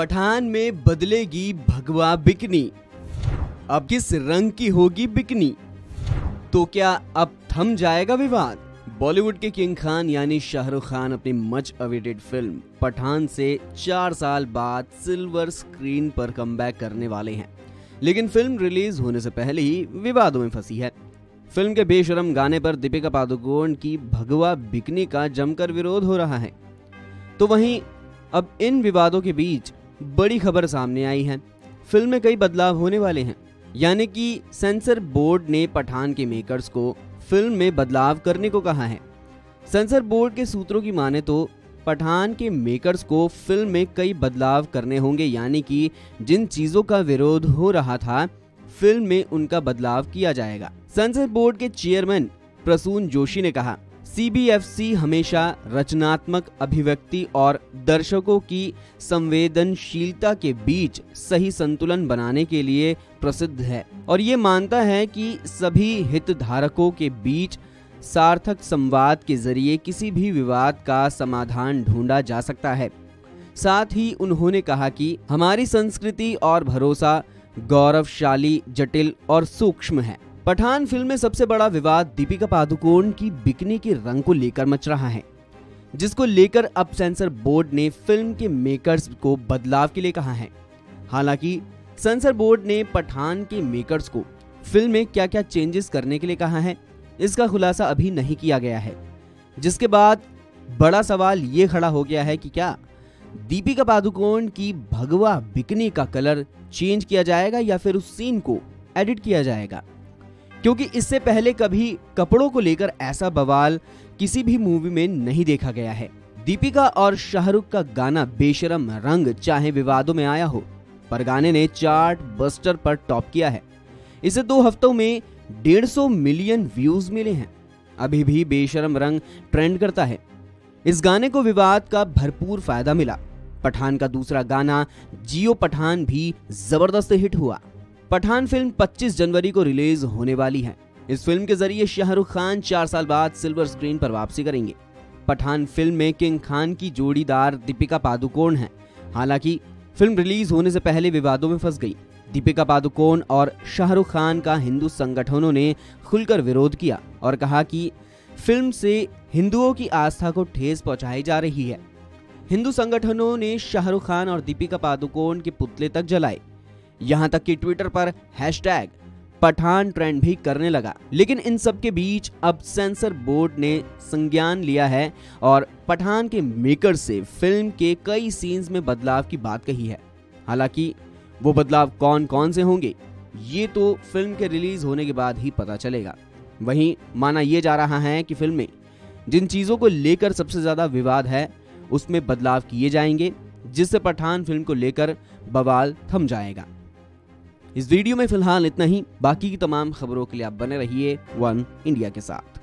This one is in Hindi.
पठान में बदलेगी भगवा बिकनी, अब किस रंग की होगी बिकनी, तो क्या अब थम जाएगा विवाद। बॉलीवुड के किंग खान यानी शाहरुख खान अपनी मच अवेटेड फिल्म पठान से 4 साल बाद सिल्वर स्क्रीन पर कमबैक करने वाले हैं, लेकिन फिल्म रिलीज होने से पहले ही विवादों में फंसी है। फिल्म के बेशरम गाने पर दीपिका पादुकोण की भगवा बिकनी का जमकर विरोध हो रहा है। तो वहीं अब इन विवादों के बीच बड़ी खबर सामने आई है, फिल्म में कई बदलाव होने वाले हैं। यानी कि सेंसर बोर्ड ने पठान के मेकर्स को फिल्म में बदलाव करने को कहा है। सेंसर बोर्ड के सूत्रों की माने तो पठान के मेकर्स को फिल्म में कई बदलाव करने होंगे, यानी कि जिन चीज़ों का विरोध हो रहा था फिल्म में उनका बदलाव किया जाएगा। सेंसर बोर्ड के चेयरमैन प्रसून जोशी ने कहा, सीबीएफसी हमेशा रचनात्मक अभिव्यक्ति और दर्शकों की संवेदनशीलता के बीच सही संतुलन बनाने के लिए प्रसिद्ध है और ये मानता है कि सभी हितधारकों के बीच सार्थक संवाद के जरिए किसी भी विवाद का समाधान ढूंढा जा सकता है। साथ ही उन्होंने कहा कि हमारी संस्कृति और भरोसा गौरवशाली, जटिल और सूक्ष्म है। पठान फिल्म में सबसे बड़ा विवाद दीपिका पादुकोण की बिकनी के रंग को लेकर मच रहा है, जिसको लेकर अब सेंसर बोर्ड ने फिल्म के मेकर्स को बदलाव के लिए कहा है। हालांकि सेंसर बोर्ड ने पठान के मेकर्स को फिल्म में क्या क्या चेंजेस करने के लिए कहा है, इसका खुलासा अभी नहीं किया गया है। जिसके बाद बड़ा सवाल ये खड़ा हो गया है कि क्या दीपिका पादुकोण की भगवा बिकनी का कलर चेंज किया जाएगा या फिर उस सीन को एडिट किया जाएगा, क्योंकि इससे पहले कभी कपड़ों को लेकर ऐसा बवाल किसी भी मूवी में नहीं देखा गया है। दीपिका और शाहरुख का गाना बेशरम रंग चाहे विवादों में आया हो, पर गाने ने चार्ट बस्टर पर टॉप किया है। इसे 2 हफ्तों में 150 मिलियन व्यूज मिले हैं। अभी भी बेशरम रंग ट्रेंड करता है। इस गाने को विवाद का भरपूर फायदा मिला। पठान का दूसरा गाना जियो पठान भी जबरदस्त हिट हुआ। पठान फिल्म 25 जनवरी को रिलीज होने वाली है। इस फिल्म के जरिए शाहरुख खान 4 साल बाद सिल्वर स्क्रीन पर वापसी करेंगे। पठान फिल्म में किंग खान की जोड़ीदार दीपिका पादुकोण है। हालांकि फिल्म रिलीज होने से पहले विवादों में फंस गई। दीपिका पादुकोण और शाहरुख खान का हिंदू संगठनों ने खुलकर विरोध किया और कहा कि फिल्म से हिंदुओं की आस्था को ठेस पहुंचाई जा रही है। हिंदू संगठनों ने शाहरुख खान और दीपिका पादुकोण के पुतले तक जलाए, यहां तक कि ट्विटर पर हैशटैग पठान ट्रेंड भी करने लगा। लेकिन इन सब के बीच अब सेंसर बोर्ड ने संज्ञान लिया है और पठान के मेकर से फिल्म के कई सीन्स में बदलाव की बात कही है। हालांकि वो बदलाव कौन-कौन से होंगे ये तो फिल्म के रिलीज होने के बाद ही पता चलेगा। वहीं माना यह जा रहा है कि फिल्म में जिन चीज़ों को लेकर सबसे ज़्यादा विवाद है उसमें बदलाव किए जाएंगे, जिससे पठान फिल्म को लेकर बवाल थम जाएगा। इस वीडियो में फिलहाल इतना ही। बाकी की तमाम खबरों के लिए आप बने रहिए 1 इंडिया के साथ।